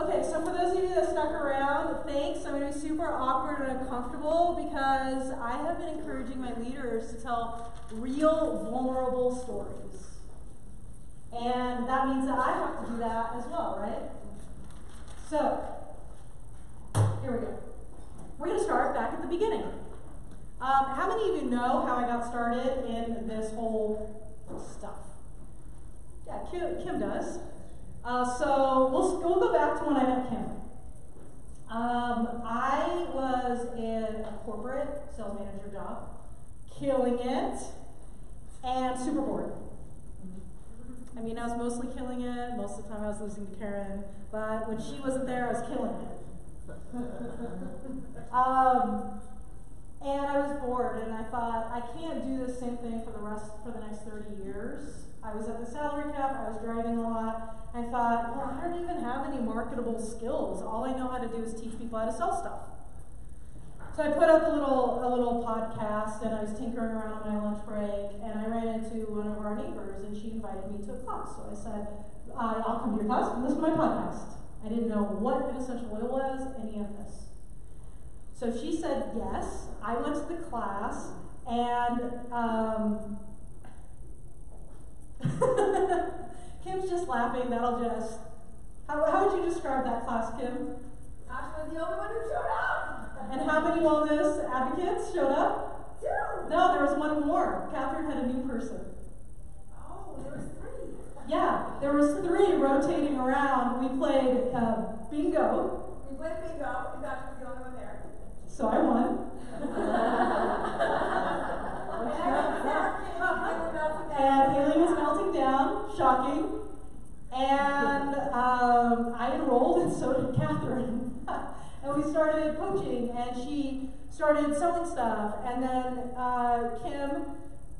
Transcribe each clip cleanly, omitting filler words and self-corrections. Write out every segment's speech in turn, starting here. Okay, so for those of you that stuck around, thanks. I'm going to be super awkward and uncomfortable because I have been encouraging my leaders to tell real, vulnerable stories. And that means that I have to do that as well, right? So, here we go. We're going to start back at the beginning. How many of you know how I got started in this whole stuff? Yeah, Kim does. So we'll go back to when I met Kim. I was in a corporate sales manager job, killing it, and super bored. I mean, I was mostly killing it. Most of the time I was losing to Karen, but when she wasn't there, I was killing it. And I was bored, and I thought, I can't do the same thing for the next 30 years. I was at the salary cap, I was driving a lot. I thought, well, I don't even have any marketable skills. All I know how to do is teach people how to sell stuff. So I put up a little podcast, and I was tinkering around on my lunch break, and I ran into one of our neighbors, and she invited me to a class. So I said, I'll come to your class and listen to my podcast. I didn't know what an essential oil was, any of this. So she said yes. I went to the class, and Kim's just laughing. How would you describe that class, Kim? I was the only one who showed up. And how many wellness advocates showed up? Two. No, there was one more. Catherine had a new person. Oh, there was three. Yeah, there was three rotating around. We played bingo. We played bingo. And Josh was the only one there. So I won. And Haley was melting down, shocking. And I enrolled, and so did Catherine. And we started coaching, and she started selling stuff. And then Kim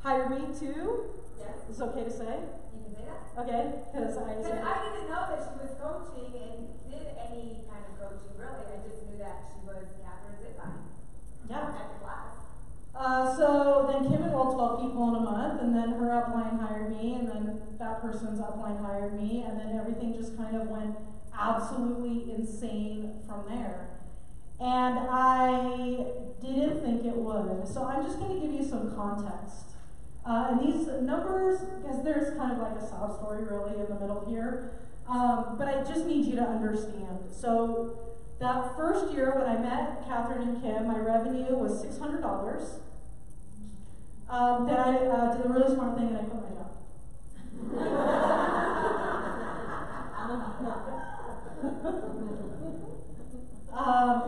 hired me too. Yeah. It's okay to say? You can say that. Okay, because I didn't know that she was coaching and did any kind of coaching, really. I just knew that she was Catherine's advisor. Yeah. At the class. So then Kim enrolled 12 people in a month, and then her upline hired me, and then that person's upline hired me, and then everything just kind of went absolutely insane from there. And I didn't think it would. So I'm just going to give you some context. And these numbers, because there's kind of like a sob story really in the middle here, but I just need you to understand. So that first year when I met Catherine and Kim, my revenue was $600. Then I did a really smart thing and I quit my job.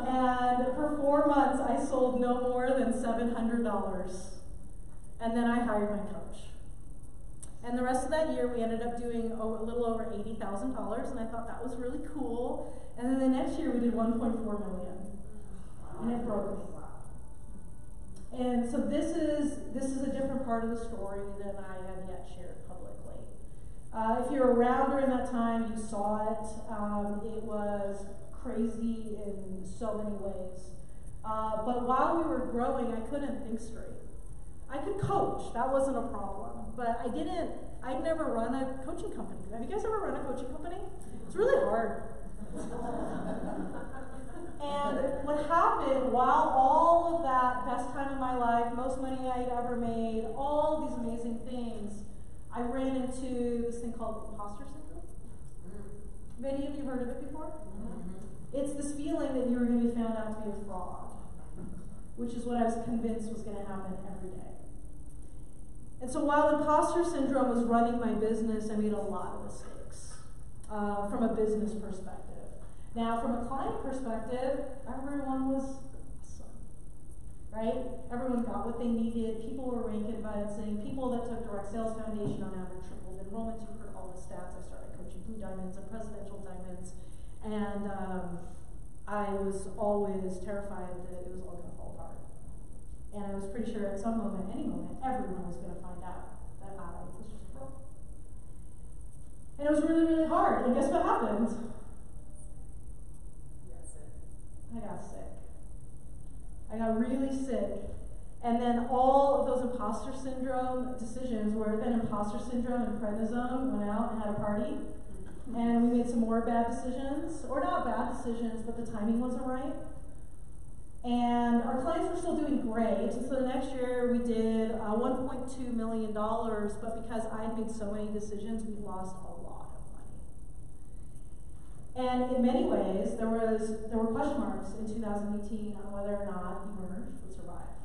And for 4 months, I sold no more than $700. And then I hired my coach. And the rest of that year, we ended up doing a little over $80,000, and I thought that was really cool. And then the next year, we did $1.4 million, and it broke me. And so this is a different part of the story than I have yet shared publicly. If you're around during that time, you saw it. It was crazy in so many ways. But while we were growing, I couldn't think straight. I could coach, that wasn't a problem, but I'd never run a coaching company. Have you guys ever run a coaching company? It's really hard. And what happened, while all of that best time of my life, most money I'd ever made, all these amazing things, I ran into this thing called imposter syndrome. Many of you have heard of it before? It's this feeling that you were going to be found out to be a fraud, which is what I was convinced was going to happen every day. And so while imposter syndrome was running my business, I made a lot of mistakes from a business perspective. Now, from a client perspective, everyone was awesome, right? Everyone got what they needed. People were ranking about it, saying people that took Direct Sales Foundation on average tripled enrollments. You heard all the stats. I started coaching Blue Diamonds and Presidential Diamonds, and I was always terrified that it was all going to fall apart. And I was pretty sure at some moment, any moment, everyone was going to find out that I was just broke. And it was really, really hard. And guess what happened? You got sick. I got sick. I got really sick. And then all of those imposter syndrome decisions where then imposter syndrome and prednisone went out and had a party. and we made some more bad decisions, or not bad decisions, but the timing wasn't right. And our clients were still doing great, and so the next year we did $1.2 million, but because I had made so many decisions, we lost a lot of money. And in many ways, there were question marks in 2018 on whether or not Emerge would survive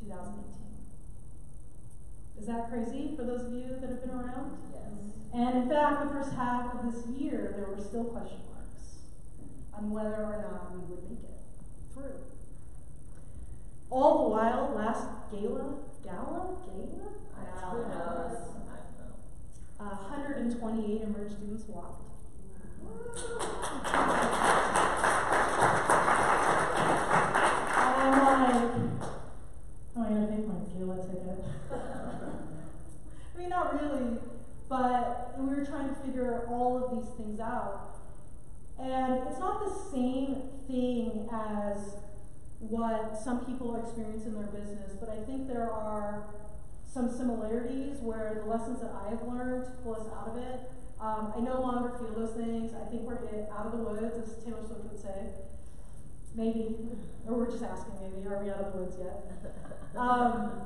2018. Is that crazy for those of you that have been around? Yes. And in fact, the first half of this year, there were still question marks on whether or not we would make it through. All the while, last gala? Who knows? I don't know. 128 Emerge students walked. I'm like, oh, I gotta make my gala ticket. I mean, not really, but we were trying to figure all of these things out. And it's not the same thing as what some people experience in their business, but I think there are some similarities where the lessons that I have learned to pull us out of it, I no longer feel those things. I think we're out of the woods, as Taylor Swift would say. Maybe, or we're just asking maybe, are we out of the woods yet?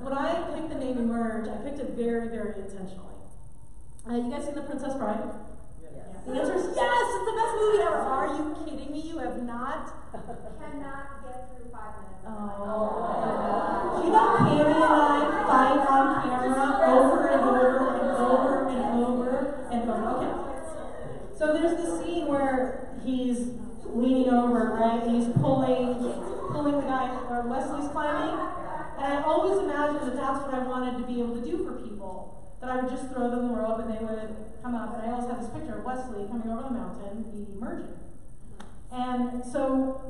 When I picked the name Emerge, I picked it very, very intentionally. You guys seen The Princess Bride? Yes. The answer is yes, it's the best movie ever. Are you kidding me? You have not? Cannot get through 5 minutes. Oh. You know, Tammy and I fight on camera over and over and over and over and over. Okay. So there's this scene where he's leaning over, right? And he's pulling the guy, or Wesley's climbing. And I always imagined that that's what I wanted to be able to do for people, that I would just throw them the rope and they would come up. And I always had this picture of Wesley coming over the mountain, emerging. And so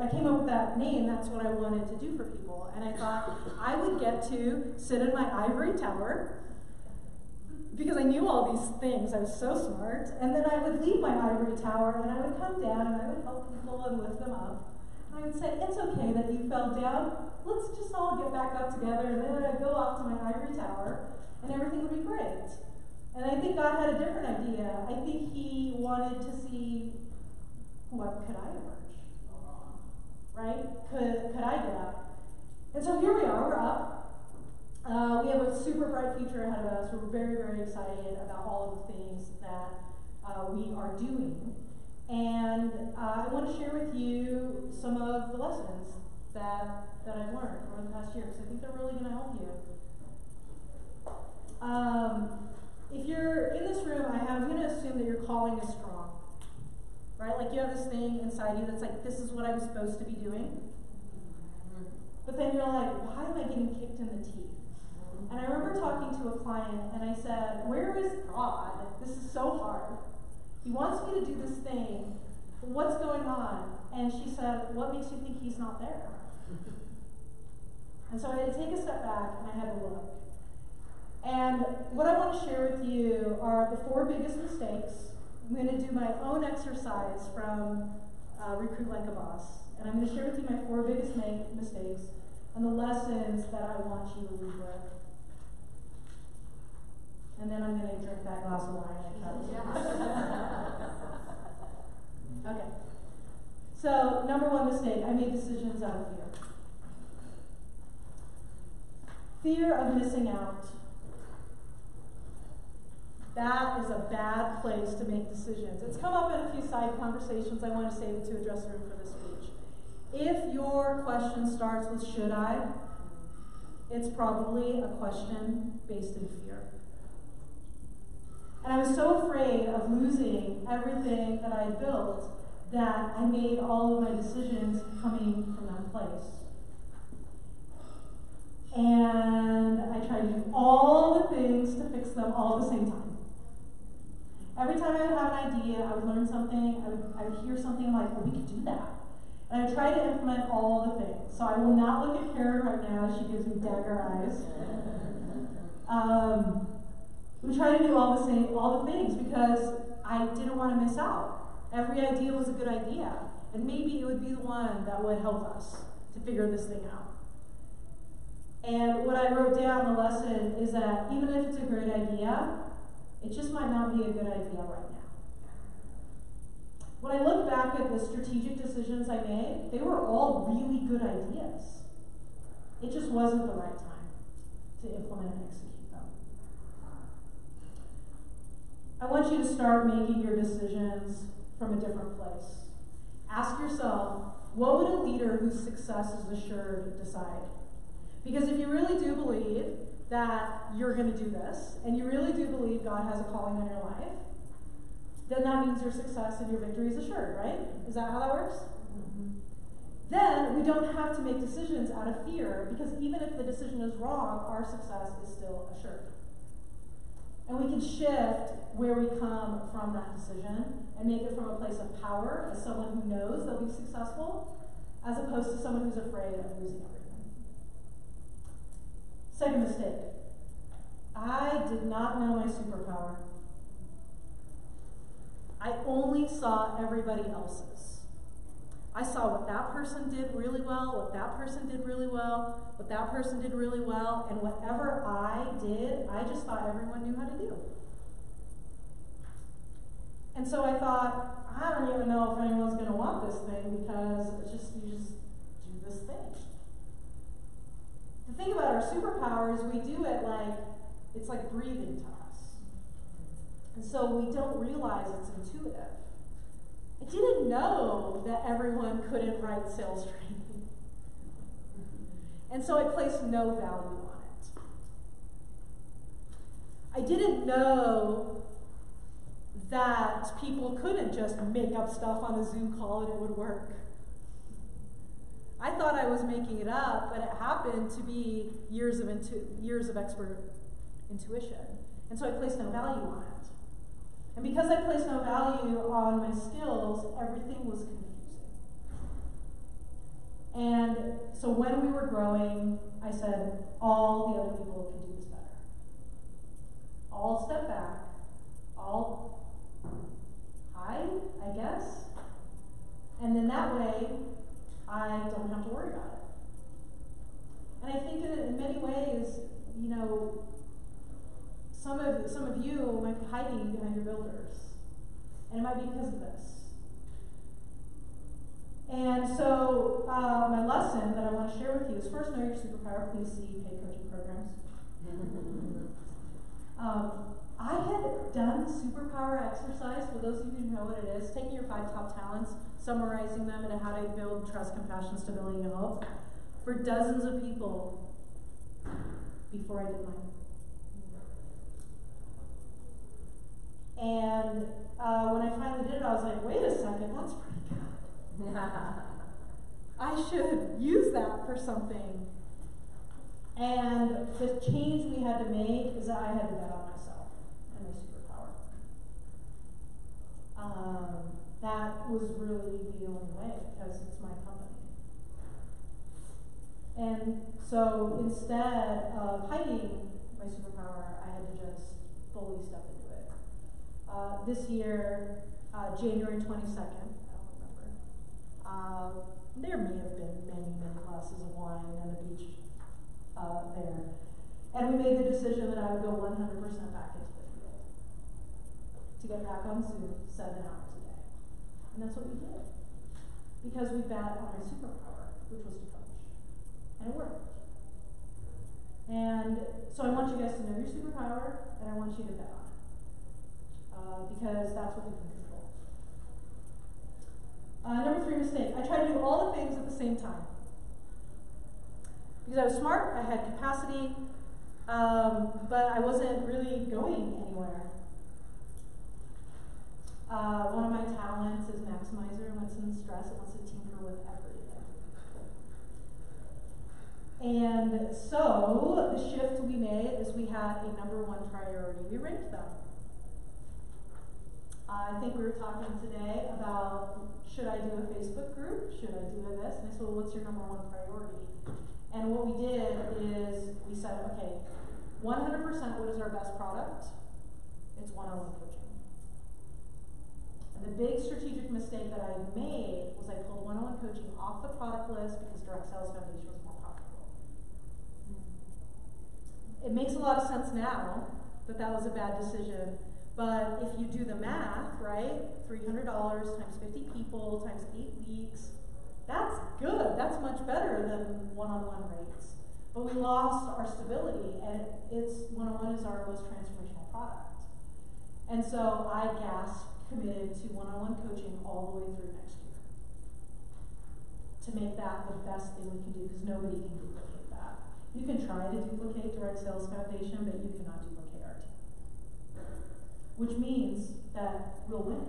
I came up with that name. That's what I wanted to do for people. And I thought I would get to sit in my ivory tower, because I knew all these things, I was so smart, and then I would leave my ivory tower, and I would come down, and I would help people and lift them up. And I would say, it's okay that you fell down, let's just all get back up together, and then I'd go off to my ivory tower, and everything would be great. And I think God had a different idea. I think he wanted to see, what could I emerge? Right? Could I get up? And so here we are, we're up. We have a super bright future ahead of us. We're very, very excited about all of the things that we are doing. And I want to share with you some of the lessons that I've learned over the past year, because I think they're really going to help you. If you're in this room, I'm going to assume that your calling is strong, right? Like you have this thing inside you that's like, this is what I'm supposed to be doing. But then you're like, why am I getting kicked in the teeth? And I remember talking to a client, and I said, where is God? This is so hard. He wants me to do this thing. What's going on? And she said, what makes you think he's not there? And so I had to take a step back, and I had to look. And what I want to share with you are the 4 biggest mistakes. I'm going to do my own exercise from Recruit Like a Boss. And I'm going to share with you my 4 biggest mistakes and the lessons that I want you to leave with. And then I'm going to drink that glass of wine and cut it. Yeah. Okay. So, number 1 mistake, I made decisions out of fear. Fear of missing out. That is a bad place to make decisions. It's come up in a few side conversations. I want to save it to address the room for this speech. If your question starts with should I, it's probably a question based in fear. And I was so afraid of losing everything that I had built that I made all of my decisions coming from that place. And I tried to do all the things to fix them all at the same time. Every time I would have an idea, I would learn something, I would hear something like, well, we could do that. And I would try to implement all the things. So I will not look at Karen right now. She gives me dagger eyes. We tried to do all the things because I didn't want to miss out. Every idea was a good idea. And maybe it would be the one that would help us to figure this thing out. And what I wrote down, the lesson, is that even if it's a great idea, It just might not be a good idea right now. When I look back at the strategic decisions I made, they were all really good ideas. It just wasn't the right time to implement and execute them. I want you to start making your decisions from a different place. Ask yourself, what would a leader whose success is assured decide? Because if you really do believe that you're going to do this, and you really do believe God has a calling on your life, then that means your success and your victory is assured, right? Is that how that works? Mm-hmm. Then we don't have to make decisions out of fear, because even if the decision is wrong, our success is still assured. And we can shift where we come from that decision and make it from a place of power, as someone who knows they'll be successful, as opposed to someone who's afraid of losing everything. Second mistake, I did not know my superpower. I only saw everybody else's. I saw what that person did really well, what that person did really well, what that person did really well, and whatever I did, I just thought everyone knew how to do. And so I thought, I don't even know if anyone's going to want this thing, because it's just, you just do this thing. The thing about our superpowers, we do it like, it's like breathing to us. And so we don't realize it's intuitive. I didn't know that everyone couldn't write sales training. And so I placed no value on it. I didn't know that people couldn't just make up stuff on a Zoom call and it would work. I thought I was making it up, but it happened to be years of expert intuition. And so I placed no value on it. And because I placed no value on my skills, everything was confusing. And so when we were growing, I said, all the other people can do this better. I'll step back. I'll hide, I guess. And then that way, I don't have to worry about it. And I think that in many ways, you know, some of you might be hiding behind your builders. And it might be because of this. And so my lesson that I want to share with you is, first, know your superpower. Please see paid coaching programs. I had done superpower exercise, for those of you who know what it is, taking your 5 top talents, summarizing them into how to build trust, compassion, stability, and hope for dozens of people before I did mine. And when I finally did it, I was like, wait a second, that's pretty good. I should use that for something. And the change we had to make is that I had to bet on myself and my superpower. That was really the only way, because it's my company. And so instead of hiding my superpower, I had to just fully step into it. This year, January 22nd, I don't remember, there may have been many glasses of wine on the beach there. And we made the decision that I would go 100% back into the field to get back on Zoom 7 hours a day. And that's what we did, because we bet on my superpower, which was to coach. And it worked. And so I want you guys to know your superpower, and I want you to bet on it, because that's what we can control. Number 3 mistake, I tried to do all the things at the same time. Because I was smart, I had capacity, but I wasn't really going anywhere. One of my talents is maximizer. When it's in stress, it wants to tinker with everything. And so the shift we made is we had a number 1 priority. We ranked them. I think we were talking today about, should I do a Facebook group? Should I do this? And I said, well, what's your number 1 priority? And what we did is we said, okay, 100%, what is our best product? It's one-on-one coaching. And the big strategic mistake that I made was I pulled one-on-one coaching off the product list because Direct Sales Foundation was more profitable. It makes a lot of sense now that that was a bad decision, But if you do the math, right, $300 times 50 people times 8 weeks, that's good. That's much better than one-on-one rates. But we lost our stability, and it's one-on-one is our most transformational product. And so I committed to one-on-one coaching all the way through next year to make that the best thing we can do, because nobody can duplicate that. You can try to duplicate Direct Sales Foundation, but you cannot duplicate our team. Which means that we'll win,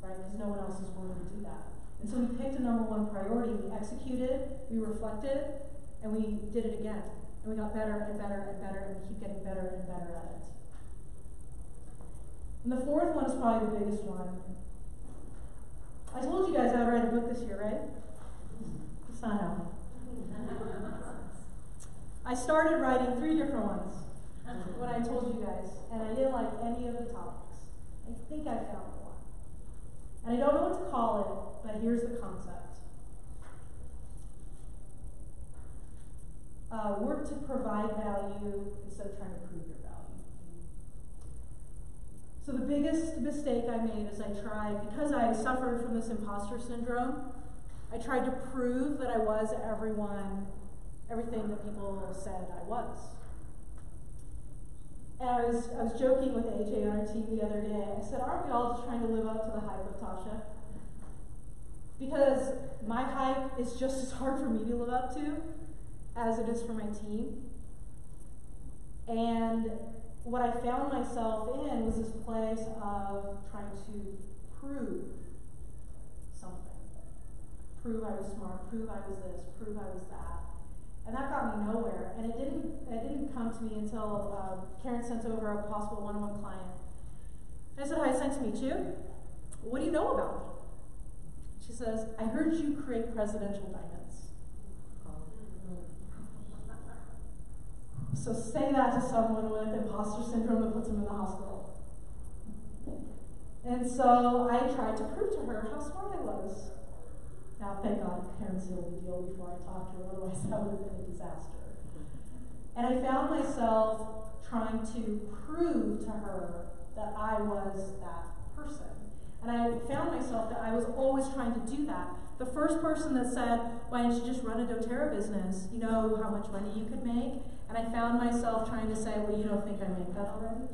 right? Because no one else is willing to do that. And so we picked a number one priority, we executed, we reflected, and we did it again. And we got better and better and better, and we keep getting better and better at it. And the fourth one is probably the biggest one. I told you guys I would write a book this year, right? It's not happening. I started writing 3 different ones when I told you guys, and I didn't like any of the topics. I think I found one. And I don't know what to call it, but here's the concept. Work to provide value instead of trying to prove your value. So the biggest mistake I made is because I suffered from this imposter syndrome, I tried to prove that I was everything that people said I was. And I was joking with AJ on our team the other day. I said, aren't we all just trying to live up to the hype of Tasha? Because my hype is just as hard for me to live up to as it is for my team. And what I found myself in was this place of trying to prove something. Prove I was smart, prove I was this, prove I was that. And that got me nowhere. And it didn't come to me until Karen sent over a possible one-on-one client. And I said, hi, it's nice to meet you. What do you know about me? She says, I heard you create presidential diamonds. So say that to someone with imposter syndrome that puts them in the hospital. And so I tried to prove to her how smart I was. Now, thank God, Karen sealed the deal before I talked to her, otherwise that would have been a disaster. And I found myself trying to prove to her that I was that person. And I found myself that I was always trying to do that. The first person that said, why didn't you just run a doTERRA business? You know how much money you could make? And I found myself trying to say, well, you don't think I make that already?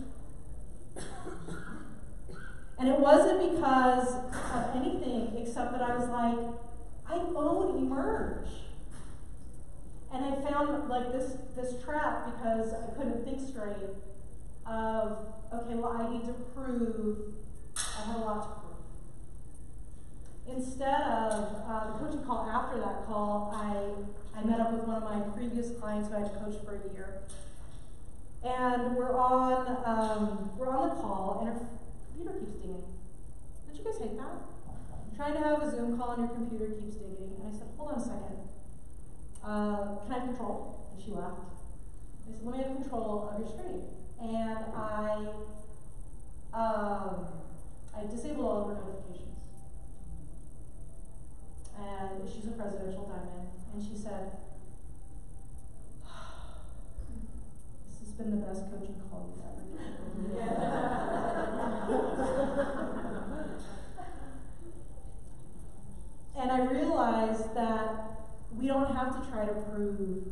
And it wasn't because of anything except that I was like, I own Emerge. And I found this trap because I couldn't think straight of, okay, well, I need to prove I have a lot to prove. Instead of the coaching call, after that call, I met up with one of my previous clients who I had coached for a year. And we're on the call, and her computer keeps dinging. Don't you guys hate that? I'm trying to have a Zoom call, and your computer keeps dinging. And I said, hold on a second. Can I have control? And she laughed. I said, let me have control of your screen. And I disabled all of her notifications. And she's a presidential diamond. And she said, this has been the best coaching call we've ever done. And I realized that we don't have to try to prove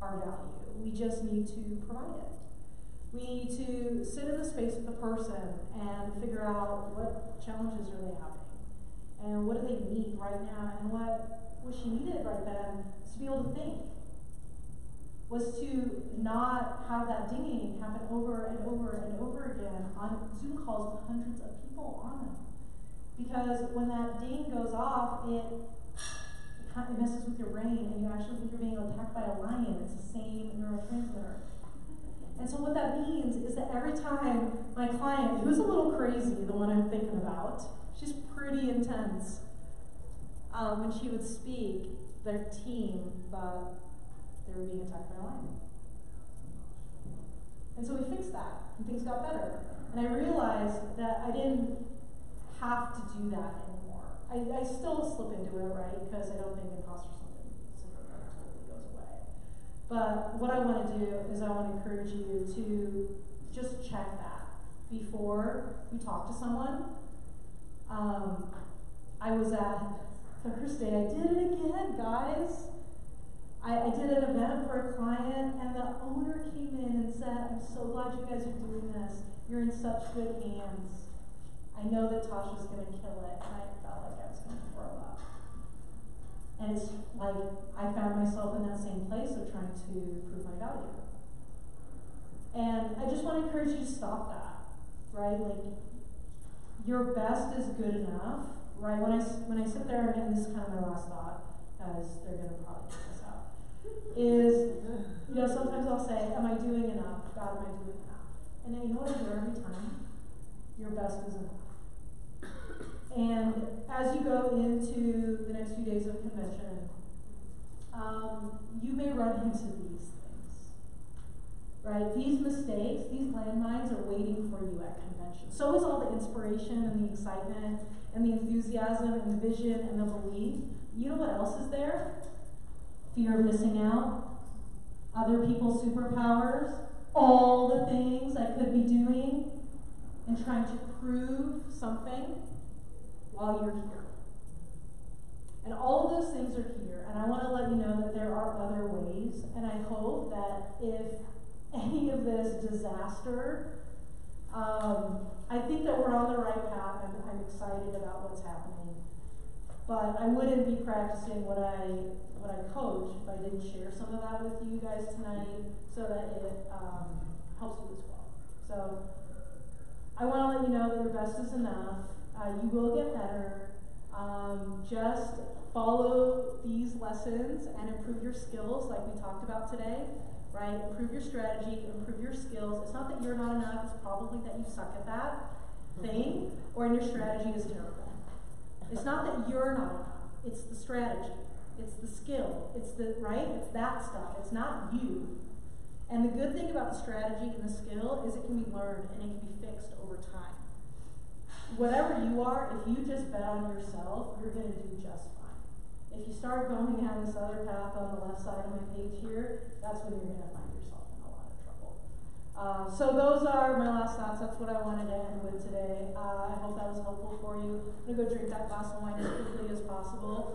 our value. We just need to provide it. We need to sit in the space with the person and figure out what challenges are they having and what do they need right now, and what she needed right then was to be able to think, was to not have that dinging happen over and over and over again on Zoom calls with hundreds of people on them. Because when that ding goes off, it kind of messes with your brain, and you actually think you're being attacked by a lion. It's the same neurotransmitter. And so what that means is that every time my client, who's a little crazy, the one I'm thinking about, she's pretty intense, when she would speak, their team thought they were being attacked by a lion. And so we fixed that, and things got better. And I realized that I didn't have to do that anymore. I still slip into it, right? Because I don't think imposter syndrome totally goes away. But what I want to do is I want to encourage you to just check that. before you talk to someone. I was at Thursday, I did it again, guys. I did an event for a client, and the owner came in and said, I'm so glad you guys are doing this. You're in such good hands. I know that Tasha's going to kill it, and I felt like I was going to throw up. And it's like I found myself in that same place of trying to prove my value. And I just want to encourage you to stop that, right? Like, your best is good enough, right? When I sit there, and this is kind of my last thought, guys, they're going to probably get this out, is, you know, sometimes I'll say, am I doing enough? God, am I doing enough? And then you know what I hear every time? Your best is enough. And as you go into the next few days of convention, you may run into these things, right? These mistakes, these landmines are waiting for you at convention. So is all the inspiration and the excitement and the enthusiasm and the vision and the belief. You know what else is there? Fear of missing out, other people's superpowers, all the things I could be doing, and trying to prove something while you're here. And all of those things are here, and I want to let you know that there are other ways, and I hope that if any of this disaster, I think that we're on the right path, and I'm excited about what's happening. But I wouldn't be practicing what I coach if I didn't share some of that with you guys tonight, so that it helps you as well. So I want to let you know that your best is enough. You will get better. Just follow these lessons and improve your skills, like we talked about today, right? Improve your strategy, improve your skills. It's not that you're not enough. It's probably that you suck at that thing, or your strategy is terrible. It's not that you're not enough. It's the strategy. It's the skill. It's the, right? It's that stuff. It's not you. And the good thing about the strategy and the skill is it can be learned and it can be fixed over time. Whatever you are, if you just bet on yourself, you're going to do just fine. If you start going down this other path on the left side of my page here, that's when you're going to find yourself in a lot of trouble. So those are my last thoughts. That's what I wanted to end with today. I hope that was helpful for you. I'm going to go drink that glass of wine as quickly as possible.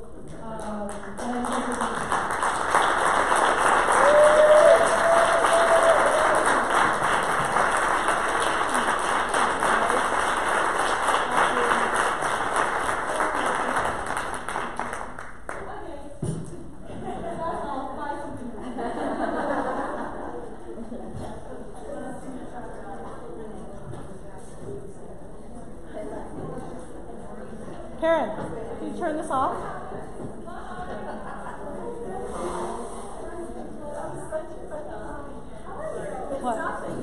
What?